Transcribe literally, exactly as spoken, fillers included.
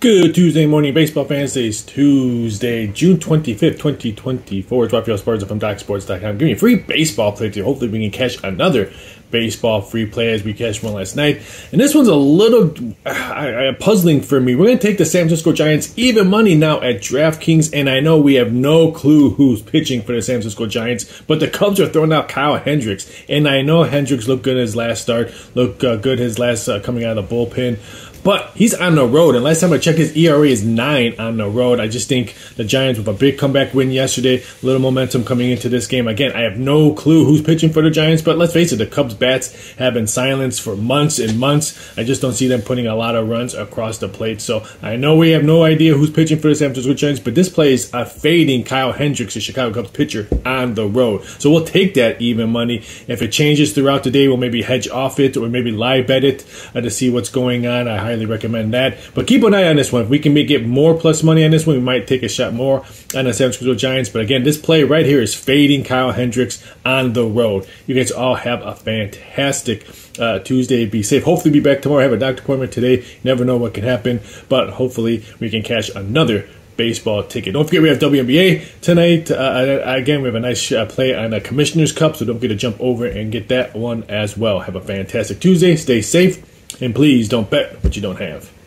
Good Tuesday morning, baseball fans. Today's Tuesday, June twenty-fifth, twenty twenty-four. It's Raphael Esparza from DocSports dot com. Give me a free baseball play today. Hopefully we can catch another baseball free play as we catch one last night. And this one's a little uh, puzzling for me. We're going to take the San Francisco Giants even money now at DraftKings, and I know we have no clue who's pitching for the San Francisco Giants, but the Cubs are throwing out Kyle Hendricks, and I know Hendricks looked good in his last start, looked uh, good his last uh, coming out of the bullpen, but he's on the road, and last time I checked his E R A is nine on the road. I just think the Giants with a big comeback win yesterday, a little momentum coming into this game. Again, I have no clue who's pitching for the Giants, but let's face it, the Cubs bats have been silenced for months and months. I just don't see them putting a lot of runs across the plate. So I know we have no idea who's pitching for the San Francisco Giants, but this play is a fading Kyle Hendricks, the Chicago Cubs pitcher, on the road. So we'll take that even money. If it changes throughout the day, we'll maybe hedge off it or maybe live bet it uh, to see what's going on. I highly recommend that. But keep an eye on this one. If we can get more plus money on this one, we might take a shot more on the San Francisco Giants. But again, this play right here is fading Kyle Hendricks on the road. You guys all have a fan. Fantastic uh, Tuesday. Be safe. Hopefully be back tomorrow. I have a doctor appointment today. You never know what can happen, but hopefully we can cash another baseball ticket. Don't forget we have W N B A tonight. Uh, again, we have a nice uh, play on the Commissioner's Cup, so don't forget to jump over and get that one as well. Have a fantastic Tuesday. Stay safe, and please don't bet what you don't have.